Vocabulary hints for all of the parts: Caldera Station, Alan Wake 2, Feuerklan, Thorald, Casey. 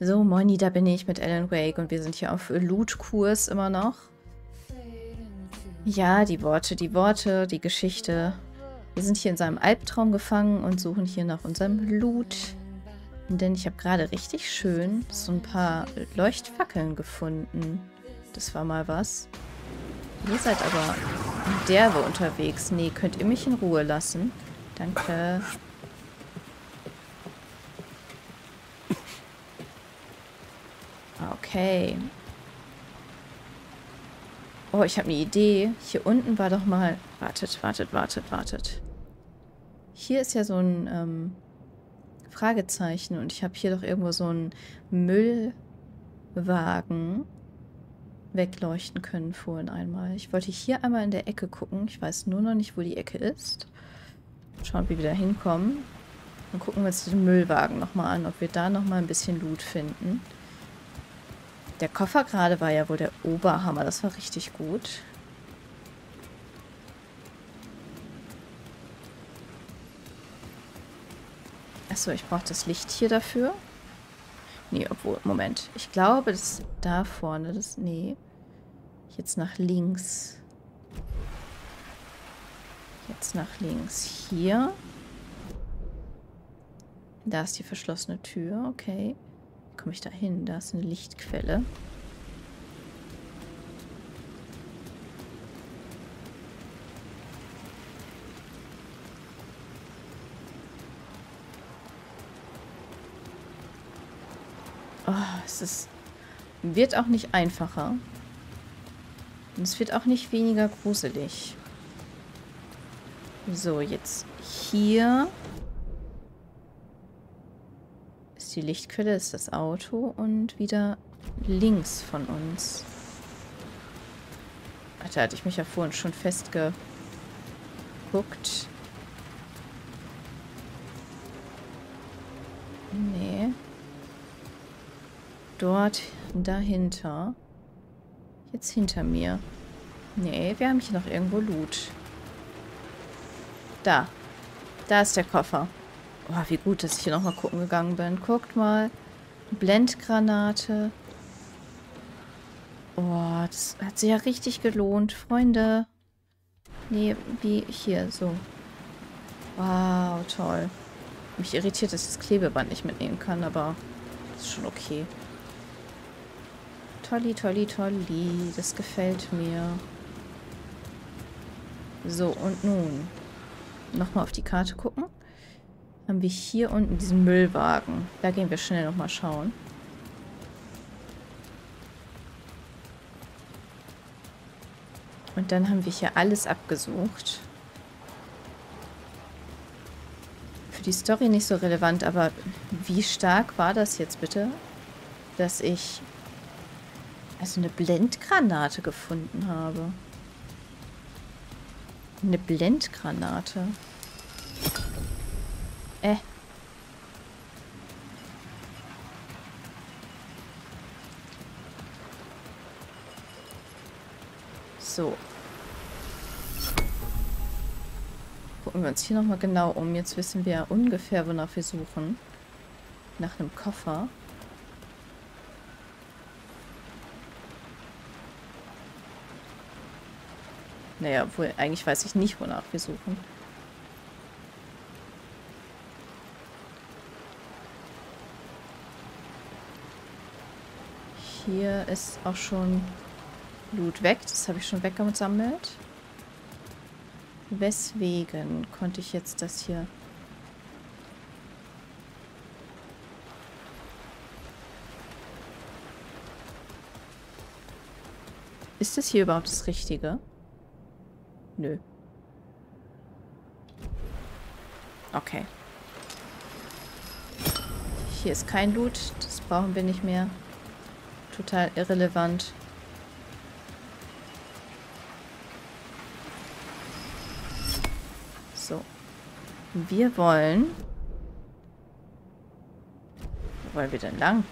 So, Moini, da bin ich mit Alan Wake und wir sind hier auf Loot-Kurs immer noch. Ja, die Worte, die Geschichte. Wir sind hier in seinem Albtraum gefangen und suchen hier nach unserem Loot. Denn ich habe gerade richtig schön so ein paar Leuchtfackeln gefunden. Das war mal was. Ihr seid aber derbe unterwegs. Nee, könnt ihr mich in Ruhe lassen? Danke. Okay. Oh, ich habe eine Idee. Hier unten war doch mal... Wartet. Hier ist ja so ein Fragezeichen. Und ich habe hier doch irgendwo so einen Müllwagen wegleuchten können vorhin einmal. Ich wollte hier einmal in der Ecke gucken. Ich weiß nur noch nicht, wo die Ecke ist. Schauen, wie wir da hinkommen. Dann gucken wir uns den Müllwagen nochmal an, ob wir da nochmal ein bisschen Loot finden. Der Koffer gerade war ja wohl der Oberhammer. Das war richtig gut. Achso, ich brauche das Licht hier dafür. Nee, obwohl, Moment. Ich glaube, das da vorne, das... Nee. Jetzt nach links. Hier. Da ist die verschlossene Tür. Okay. Komme ich da hin? Da ist eine Lichtquelle. Oh, es ist... Wird auch nicht einfacher. Und es wird auch nicht weniger gruselig. So, jetzt hier... Die Lichtquelle ist das Auto und wieder links von uns. Ach, da hatte ich mich ja vorhin schon festgeguckt. Nee. Dort, dahinter. Jetzt hinter mir. Nee, wir haben hier noch irgendwo Loot. Da. Da ist der Koffer. Oh, wie gut, dass ich hier nochmal gucken gegangen bin. Guckt mal. Blendgranate. Oh, das hat sich ja richtig gelohnt. Freunde. Nee, wie hier, so. Wow, toll. Mich irritiert, dass ich das Klebeband nicht mitnehmen kann, aber ist schon okay. Tolli. Das gefällt mir. So, und nun. Nochmal auf die Karte gucken. Haben wir hier unten diesen Müllwagen. Da gehen wir schnell nochmal schauen. Und dann haben wir hier alles abgesucht. Für die Story nicht so relevant, aber wie stark war das jetzt bitte, dass ich also eine Blendgranate gefunden habe? Eine Blendgranate. So. Gucken wir uns hier nochmal genau um. Jetzt wissen wir ja ungefähr, wonach wir suchen. Nach einem Koffer. Naja, obwohl, eigentlich weiß ich nicht, wonach wir suchen. Hier ist auch schon Loot weg. Das habe ich schon weggesammelt. Weswegen konnte ich jetzt das hier... Ist das hier überhaupt das Richtige? Nö. Okay. Hier ist kein Loot. Das brauchen wir nicht mehr. Total irrelevant. So. Wir wollen... Wo wollen wir denn lang?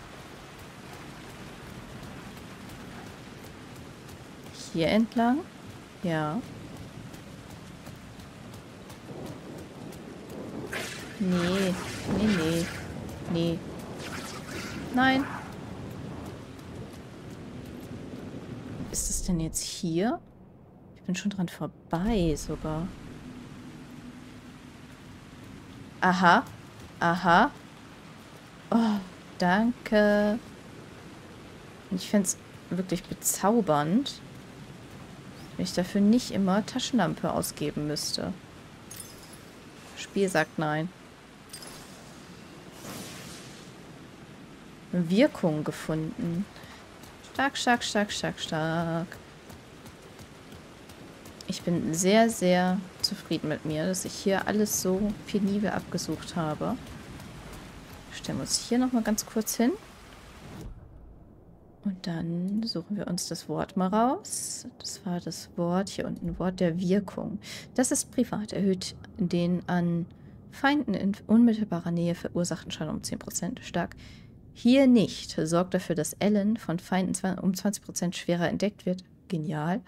Hier entlang? Ja. Nee. Nein. Ist das denn jetzt hier? Ich bin schon dran vorbei sogar. Aha. Aha. Oh, danke. Ich fände es wirklich bezaubernd, wenn ich dafür nicht immer Taschenlampe ausgeben müsste. Das Spiel sagt nein. Wirkung gefunden. Stark, stark, stark, stark, stark. Ich bin sehr, sehr zufrieden mit mir, dass ich hier alles so penibel abgesucht habe. Stellen wir uns hier nochmal ganz kurz hin. Und dann suchen wir uns das Wort mal raus. Das war das Wort hier unten, Wort der Wirkung. Das ist privat, erhöht den an Feinden in unmittelbarer Nähe verursachten Schaden um 10%. Stark. Hier nicht. Sorgt dafür, dass Alan von Feinden um 20% schwerer entdeckt wird. Genial.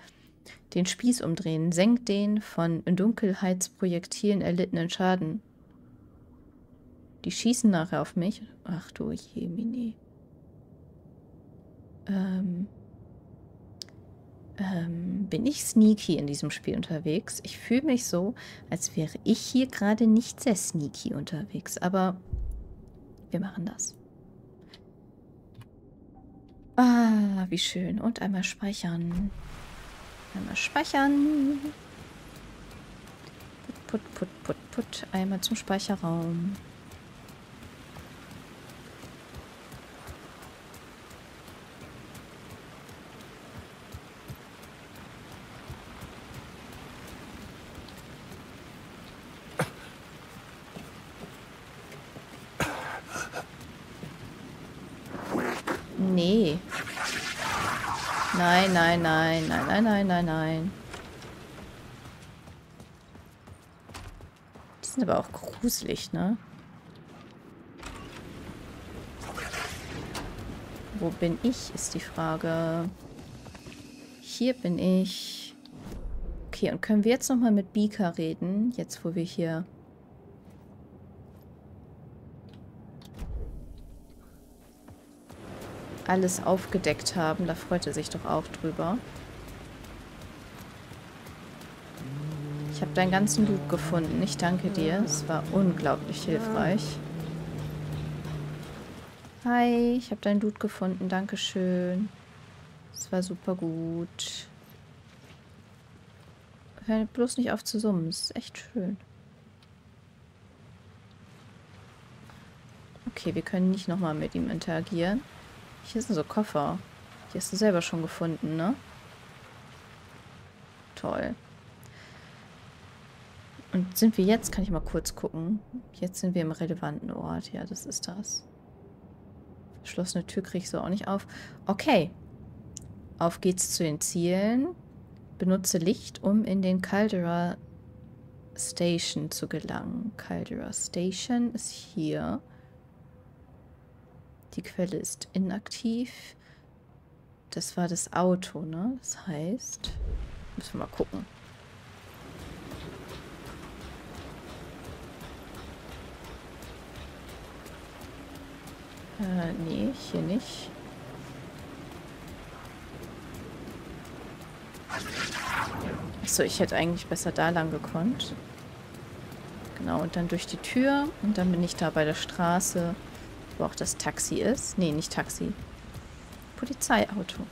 Den Spieß umdrehen. Senkt den von Dunkelheitsprojektilen erlittenen Schaden. Die schießen nachher auf mich. Ach du Jemini. Bin ich sneaky in diesem Spiel unterwegs? Ich fühle mich so, als wäre ich hier gerade nicht sehr sneaky unterwegs. Aber wir machen das. Ah, wie schön. Und einmal speichern. Einmal speichern. Put, put, put, put, put. Einmal zum Speicherraum. Nee. Nein, nein, nein, nein, nein, nein, nein, nein. Die sind aber auch gruselig, ne? Wo bin ich, ist die Frage. Hier bin ich. Okay, und können wir jetzt nochmal mit Bika reden? Jetzt, wo wir hier... alles aufgedeckt haben. Da freut er sich doch auch drüber. Ich habe deinen ganzen Loot gefunden. Ich danke dir. Es war unglaublich hilfreich. Hi, ich habe deinen Loot gefunden. Dankeschön. Es war super gut. Hör bloß nicht auf zu summen. Es ist echt schön. Okay, wir können nicht nochmal mit ihm interagieren. Hier sind so Koffer. Die hast du selber schon gefunden, ne? Toll. Und sind wir jetzt? Kann ich mal kurz gucken. Jetzt sind wir im relevanten Ort. Ja, das ist das. Verschlossene Tür kriege ich so auch nicht auf. Okay. Auf geht's zu den Zielen. Benutze Licht, um in den Caldera Station zu gelangen. Caldera Station ist hier. Die Quelle ist inaktiv. Das war das Auto, ne? Das heißt... müssen wir mal gucken. Nee, hier nicht. Achso, ich hätte eigentlich besser da lang gekonnt. Genau, und dann durch die Tür. Und dann bin ich da bei der Straße... wo auch das Taxi ist. Nee, nicht Taxi. Polizeiauto.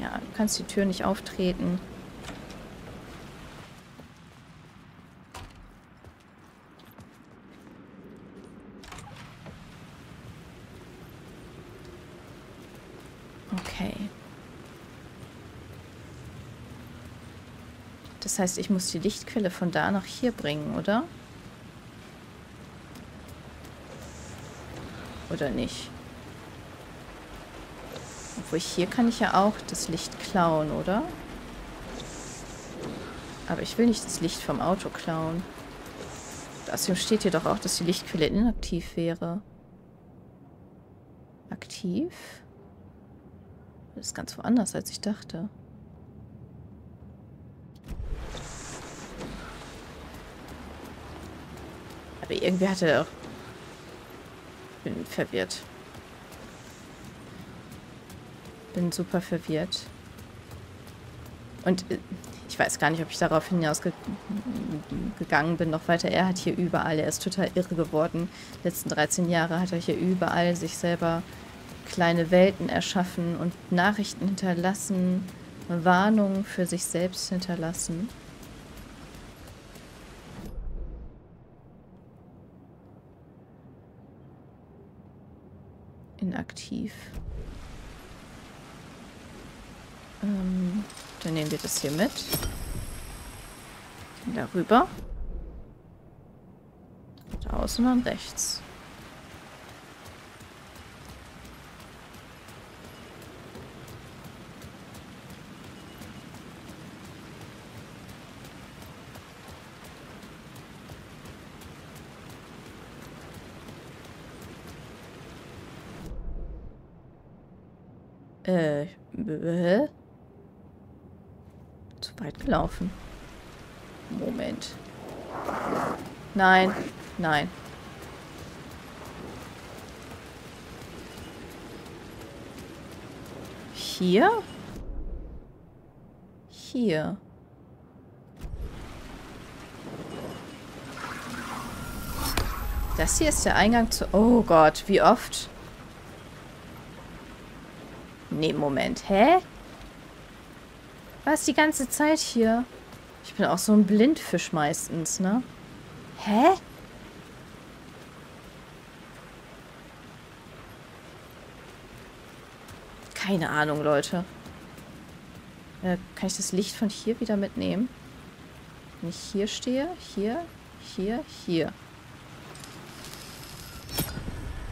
Ja, du kannst die Tür nicht auftreten. Okay. Das heißt, ich muss die Lichtquelle von da nach hier bringen, oder? Oder nicht? Obwohl, hier kann ich ja auch das Licht klauen, oder? Aber ich will nicht das Licht vom Auto klauen. Und außerdem steht hier doch auch, dass die Lichtquelle inaktiv wäre. Aktiv? Das ist ganz woanders, als ich dachte. Aber irgendwie hat er doch... bin verwirrt. Bin super verwirrt. Und ich weiß gar nicht, ob ich darauf hinausgegangen bin, noch weiter. Er hat hier überall, er ist total irre geworden. Die letzten 13 Jahre hat er hier überall sich selber kleine Welten erschaffen und Nachrichten hinterlassen, Warnungen für sich selbst hinterlassen. Inaktiv. Dann nehmen wir das hier mit. Darüber. Da außen und rechts. Zu weit gelaufen. Moment. Nein, nein. Hier? Hier. Das hier ist der Eingang zu... Oh Gott, wie oft? Nee, Moment. Hä? Was die ganze Zeit hier? Ich bin auch so ein Blindfisch meistens, ne? Hä? Keine Ahnung, Leute. Kann ich das Licht von hier wieder mitnehmen? Wenn ich hier stehe, hier, hier, hier.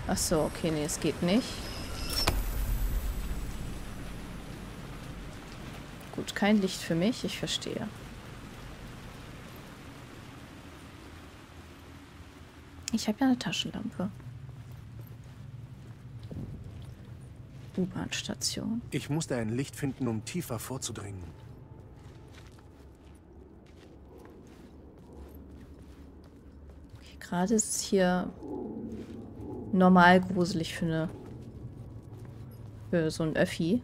Ach so, okay, nee, es geht nicht. Gut, kein Licht für mich, ich verstehe. Ich habe ja eine Taschenlampe. U-Bahn-Station. Ich musste ein Licht finden, um tiefer vorzudringen. Okay, gerade ist es hier normal gruselig für so ein Öffi.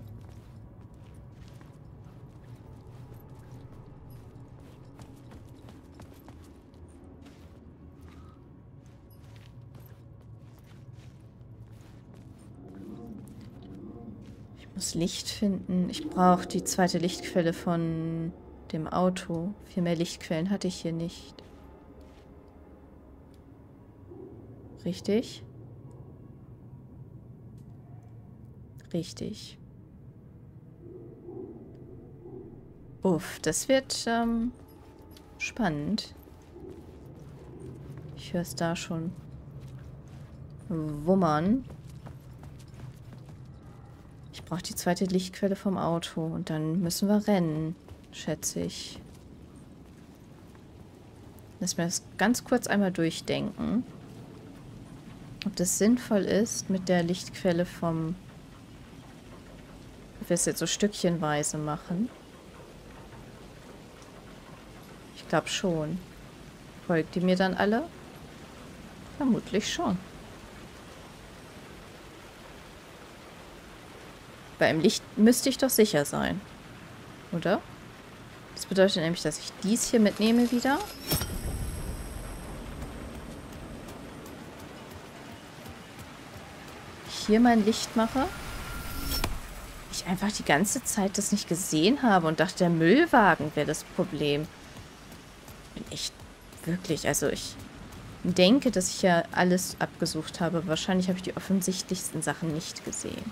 Licht finden. Ich brauche die zweite Lichtquelle von dem Auto. Viel mehr Lichtquellen hatte ich hier nicht. Richtig? Richtig. Uff, das wird spannend. Ich höre es da schon wummern. Ich brauche die zweite Lichtquelle vom Auto und dann müssen wir rennen, schätze ich. Lass mir das ganz kurz einmal durchdenken, ob das sinnvoll ist, mit der Lichtquelle vom... ob wir es jetzt so stückchenweise machen. Ich glaube schon. Folgt die mir dann alle? Vermutlich schon. Beim Licht müsste ich doch sicher sein, oder? Das bedeutet nämlich, dass ich dies hier mitnehme wieder. Hier mein Licht mache. Ich einfach die ganze Zeit das nicht gesehen habe und dachte, der Müllwagen wäre das Problem. Bin echt wirklich, also ich denke, dass ich ja alles abgesucht habe. Wahrscheinlich habe ich die offensichtlichsten Sachen nicht gesehen.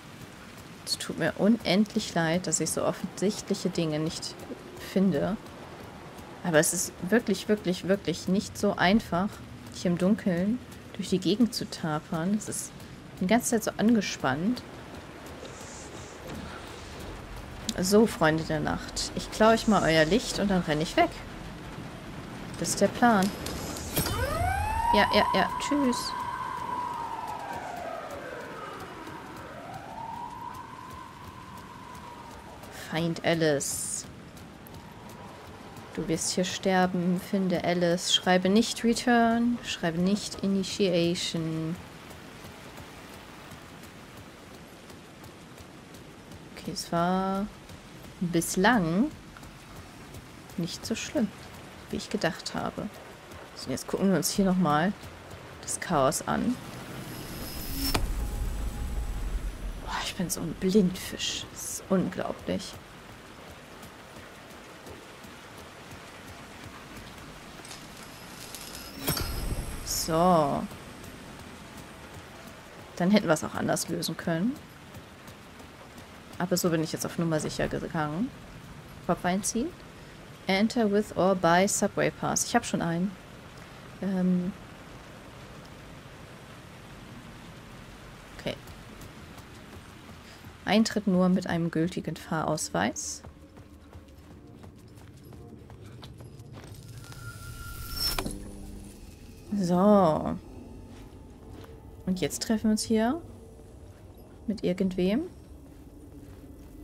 Es tut mir unendlich leid, dass ich so offensichtliche Dinge nicht finde. Aber es ist wirklich, wirklich, wirklich nicht so einfach, hier im Dunkeln durch die Gegend zu tapern. Es ist die ganze Zeit so angespannt. So, Freunde der Nacht. Ich klaue euch mal euer Licht und dann renne ich weg. Das ist der Plan. Ja. Tschüss. Find Alice. Du wirst hier sterben. Finde Alice. Schreibe nicht Return. Schreibe nicht Initiation. Das war bislang nicht so schlimm, wie ich gedacht habe. So, jetzt gucken wir uns hier nochmal das Chaos an. Boah, ich bin so ein Blindfisch. Das ist unglaublich. So. Dann hätten wir es auch anders lösen können. Aber so bin ich jetzt auf Nummer sicher gegangen. Kopf einziehen. Enter with or by Subway Pass. Ich habe schon einen. Okay. Eintritt nur mit einem gültigen Fahrausweis. So. Und jetzt treffen wir uns hier mit irgendwem.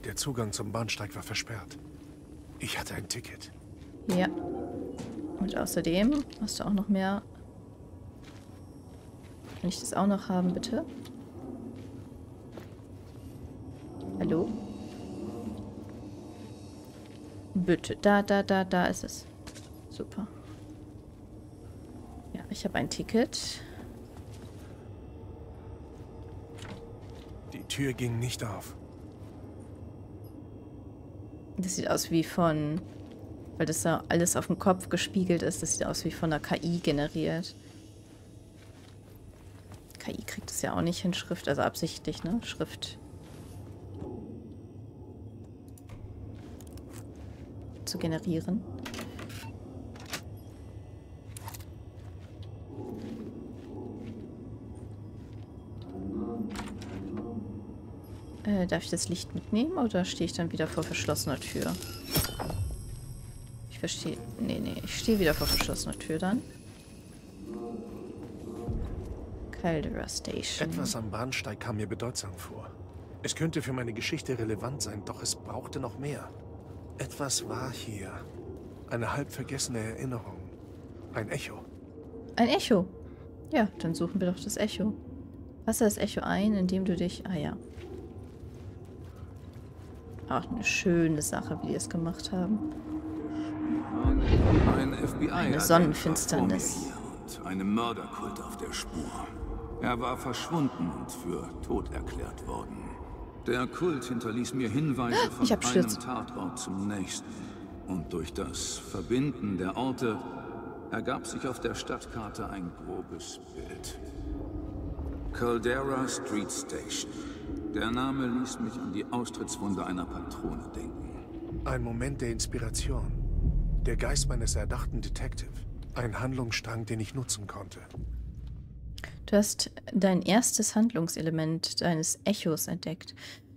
Der Zugang zum Bahnsteig war versperrt. Ich hatte ein Ticket. Ja. Und außerdem hast du auch noch mehr. Kann ich das auch noch haben, bitte? Hallo? Bitte. Da ist es. Super. Ja, ich habe ein Ticket. Die Tür ging nicht auf. Das sieht aus wie von, weil das da alles auf dem Kopf gespiegelt ist, das sieht aus wie von einer KI generiert. KI kriegt es ja auch nicht hin, Schrift, also absichtlich, ne? Schrift zu generieren. Darf ich das Licht mitnehmen oder stehe ich dann wieder vor verschlossener Tür? Ich verstehe. Nee, ich stehe wieder vor verschlossener Tür dann. Caldera Station. Etwas am Bahnsteig kam mir bedeutsam vor. Es könnte für meine Geschichte relevant sein, doch es brauchte noch mehr. Etwas war hier. Eine halb vergessene Erinnerung. Ein Echo. Ein Echo? Ja, dann suchen wir doch das Echo. Passe das Echo ein, indem du dich... Ah ja. Auch eine schöne Sache, wie die es gemacht haben. Eine Sonnenfinsternis. Und einem Mörderkult auf der Spur. Er war verschwunden und für tot erklärt worden. Der Kult hinterließ mir Hinweise von einem Tatort zum nächsten. Und durch das Verbinden der Orte ergab sich auf der Stadtkarte ein grobes Bild. Caldera Street Station. Der Name ließ mich an die Austrittswunde einer Patrone denken. Ein Moment der Inspiration. Der Geist meines erdachten Detective. Ein Handlungsstrang, den ich nutzen konnte. Du hast dein erstes Handlungselement deines Echos entdeckt.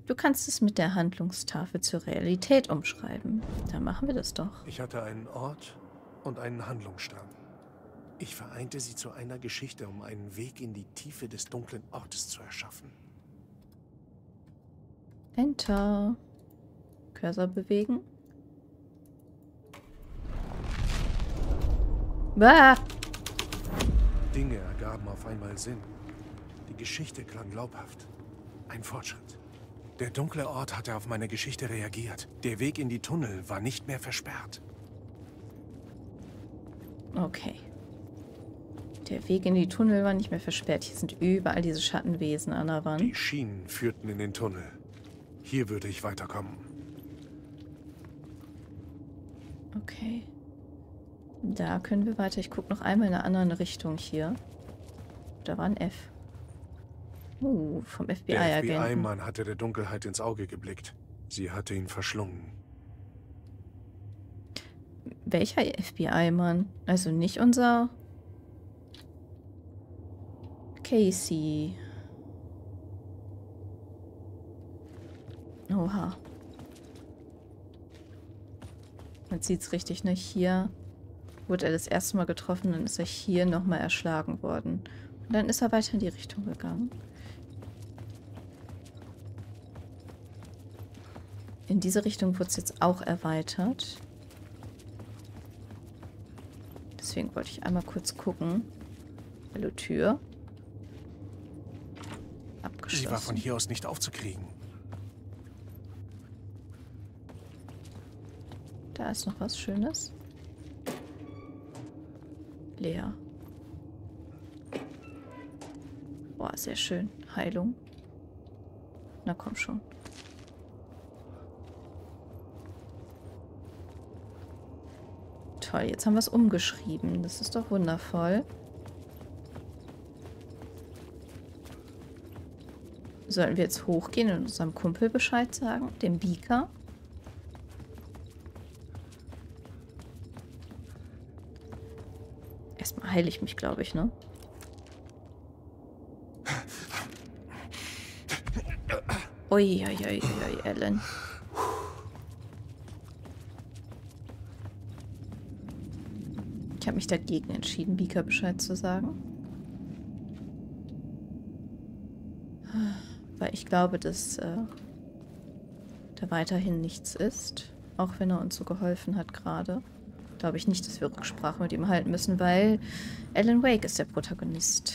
Du kannst es mit der Handlungstafel zur Realität umschreiben. Dann machen wir das doch. Ich hatte einen Ort und einen Handlungsstrang. Ich vereinte sie zu einer Geschichte, um einen Weg in die Tiefe des dunklen Ortes zu erschaffen. Enter. Cursor bewegen. Bah! Dinge ergaben auf einmal Sinn. Die Geschichte klang glaubhaft. Ein Fortschritt. Der dunkle Ort hatte auf meine Geschichte reagiert. Der Weg in die Tunnel war nicht mehr versperrt. Okay. Der Weg in die Tunnel war nicht mehr versperrt. Hier sind überall diese Schattenwesen an der Wand. Die Schienen führten in den Tunnel. Hier würde ich weiterkommen. Okay. Da können wir weiter. Ich gucke noch einmal in einer anderen Richtung hier. Da war ein F. Vom FBI-Agenten. Der FBI-Mann hatte der Dunkelheit ins Auge geblickt. Sie hatte ihn verschlungen. Welcher FBI-Mann? Also nicht unser... Casey... Oha. Man sieht es richtig, ne? Hier wurde er das erste Mal getroffen, dann ist er hier nochmal erschlagen worden. Und dann ist er weiter in die Richtung gegangen. In diese Richtung wurde es jetzt auch erweitert. Deswegen wollte ich einmal kurz gucken. Hallo, Tür. Abgeschlossen. Sie war von hier aus nicht aufzukriegen. Da ist noch was Schönes. Leer. Boah, sehr schön. Heilung. Na komm schon. Toll, jetzt haben wir es umgeschrieben. Das ist doch wundervoll. Sollten wir jetzt hochgehen und unserem Kumpel Bescheid sagen? Dem Beaker? Erstmal heile ich mich, glaube ich, ne? Uiuiuiui, Alan. Ich habe mich dagegen entschieden, Beaker Bescheid zu sagen. Weil ich glaube, dass da weiterhin nichts ist. Auch wenn er uns so geholfen hat gerade. Glaube ich nicht, dass wir Rücksprache mit ihm halten müssen, weil Alan Wake ist der Protagonist.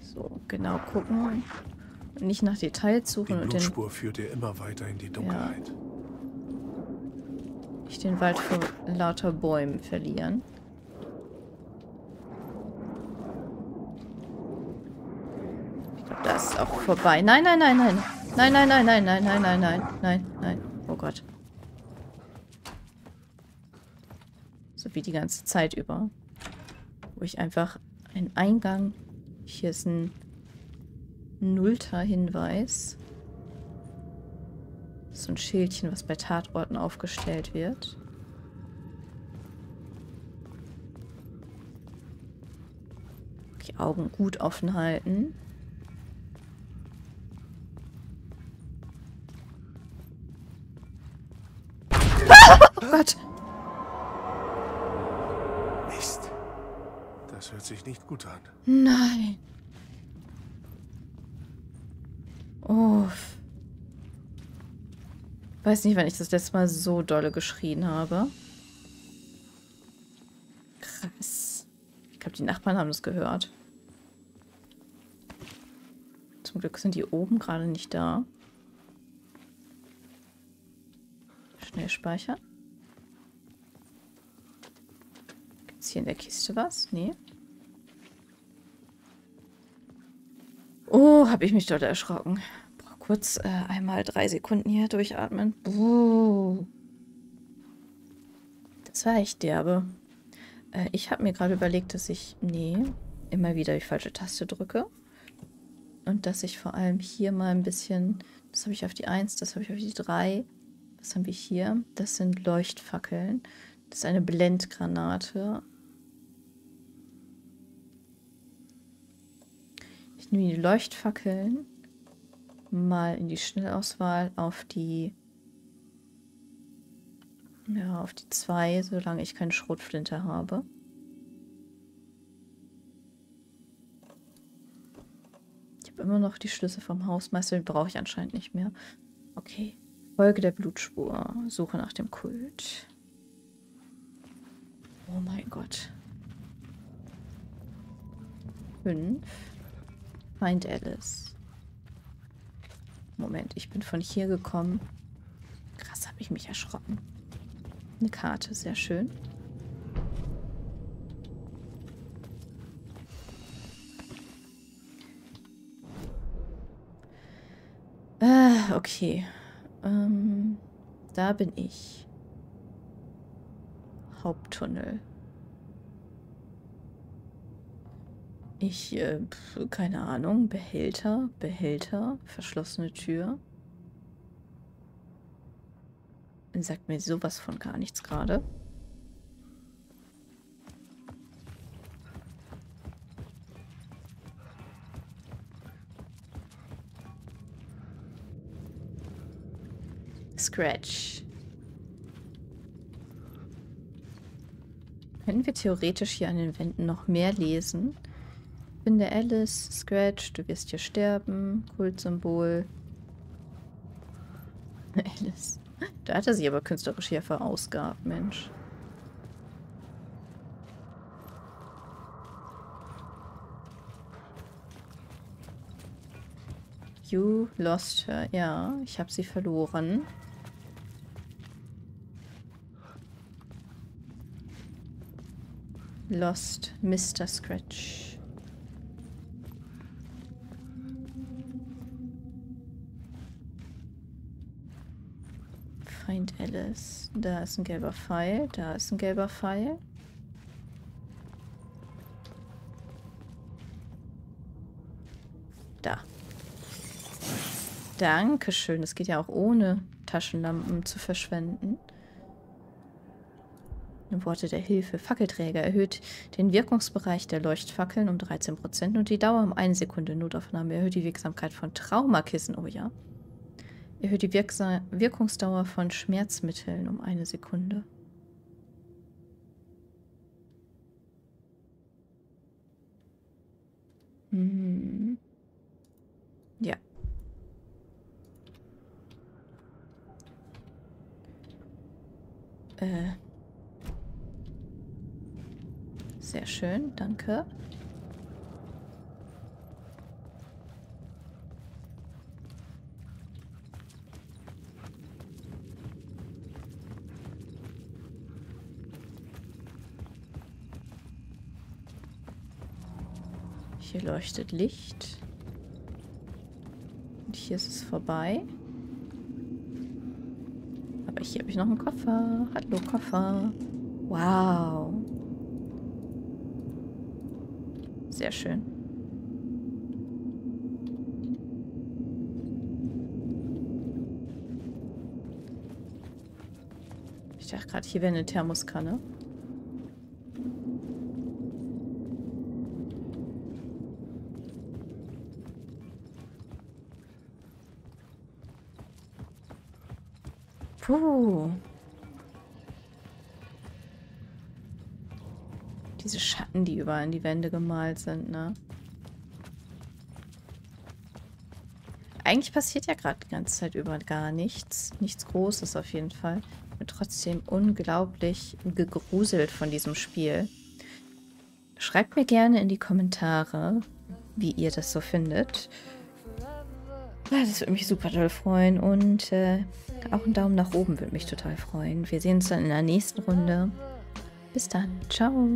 So, genau gucken. Nicht nach Details suchen. Die Blutspur führt ihr immer weiter in die Dunkelheit. Ja. Nicht den Wald vor lauter Bäumen verlieren. Ich glaube, da ist es auch vorbei. Nein, nein, nein, nein. Nein, nein, nein, nein, nein, nein, nein, nein, nein, nein. Oh Gott. So wie die ganze Zeit über. Wo ich einfach einen Eingang... Hier ist ein... nullter Hinweis. So ein Schildchen, was bei Tatorten aufgestellt wird. Die Augen gut offen halten. Ah! Oh Gott! Mist. Das hört sich nicht gut an. Nein. Oh. Ich weiß nicht, wann ich das letzte Mal so dolle geschrien habe. Krass. Ich glaube, die Nachbarn haben das gehört. Zum Glück sind die oben gerade nicht da. Schnell speichern. Gibt es hier in der Kiste was? Nee. Oh, habe ich mich dort erschrocken. Boah, kurz einmal 3 Sekunden hier durchatmen. Buh. Das war echt derbe. Ich habe mir gerade überlegt, dass ich... Nee, immer wieder die falsche Taste drücke. Und dass ich vor allem hier mal ein bisschen... Das habe ich auf die 1, das habe ich auf die 3. Was haben wir hier? Das sind Leuchtfackeln. Das ist eine Blendgranate. Ich nehme die Leuchtfackeln mal in die Schnellauswahl auf die 2, solange ich keine Schrotflinte habe. Ich habe immer noch die Schlüssel vom Hausmeister, den brauche ich anscheinend nicht mehr. Okay, Folge der Blutspur, Suche nach dem Kult. Oh mein Gott. 5. Find Alice. Moment, ich bin von hier gekommen. Krass, habe ich mich erschrocken. Eine Karte, sehr schön. Okay. Da bin ich. Haupttunnel. Ich, keine Ahnung, Behälter, verschlossene Tür. Sagt mir sowas von gar nichts gerade. Scratch. Können wir theoretisch hier an den Wänden noch mehr lesen? Finde Alice, Scratch, du wirst hier sterben, Kultsymbol. Alice. Da hat er sich aber künstlerisch hier verausgabt, Mensch. You lost her. Ja, ich habe sie verloren. Lost Mr. Scratch. Find Alice. Da ist ein gelber Pfeil. Da ist ein gelber Pfeil. Da. Dankeschön. Das geht ja auch ohne Taschenlampen zu verschwenden. Worte der Hilfe. Fackelträger erhöht den Wirkungsbereich der Leuchtfackeln um 13% und die Dauer um 1 Sekunde. Notaufnahme erhöht die Wirksamkeit von Traumakissen. Oh ja. Erhöht die Wirkungsdauer von Schmerzmitteln um 1 Sekunde. Mhm. Ja. Sehr schön, danke. Hier leuchtet Licht. Und hier ist es vorbei. Aber hier habe ich noch einen Koffer. Hallo, Koffer. Wow. Sehr schön. Ich dachte gerade, hier wäre eine Thermoskanne. Puh. Diese Schatten, die überall in die Wände gemalt sind, ne? Eigentlich passiert ja gerade die ganze Zeit über gar nichts. Nichts Großes auf jeden Fall. Ich bin trotzdem unglaublich gegruselt von diesem Spiel. Schreibt mir gerne in die Kommentare, wie ihr das so findet. Ja, das würde mich super toll freuen. Und auch einen Daumen nach oben würde mich total freuen. Wir sehen uns dann in der nächsten Runde. Bis dann. Ciao.